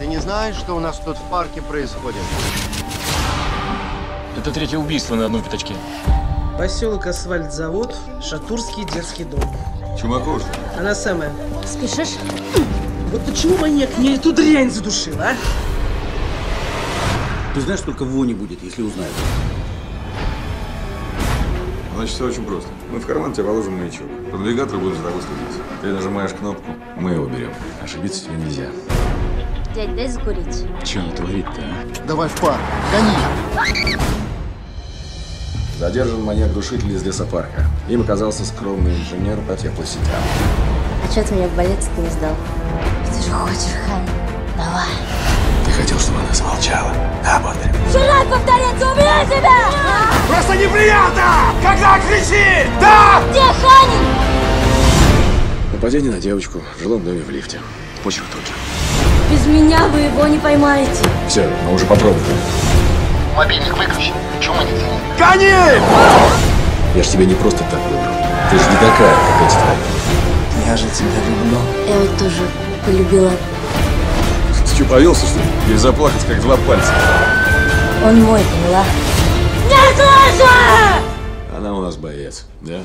Ты не знаешь, что у нас тут в парке происходит? Это третье убийство на одном пятачке. Поселок Асфальт-завод, Шатурский детский дом. Чумаков. Она самая. Спешишь? Вот почему маньяк мне эту дрянь задушил, а? Ты знаешь, только вони будет, если узнают. Значит, все очень просто. Мы в карман тебе положим маячок. Продвигатор будет за тобой следить. Ты нажимаешь кнопку, мы его берем. Ошибиться тебе нельзя. Дядь, дай закурить. Чего он творит-то, а? Давай в пар, гони! Задержан маньяк-душитель из лесопарка. Им оказался скромный инженер по теплосетям. А что ты меня в больнице-то не сдал? Ты же хочешь, Ханин. Давай. Ты хотел, чтобы она замолчала? Да, Бодрик? Жрать повторяться, убей себя! Просто неприятно, когда кричит! Да! Где Ханин? Нападение на девочку в жилом доме в лифте. Почерк тот же. Без меня вы его не поймаете. Все, мы уже попробовали. Мобильник выключи. Чума не ценит. Ханин! Я ж тебя не просто так выбрал. Ты же не такая, как эти твои. Я же тебя люблю. Я вот тоже полюбила. Ты что, повелся, что ли? Или заплакать, как два пальца? Он мой, поняла? Не слышу! Она у нас боец, да?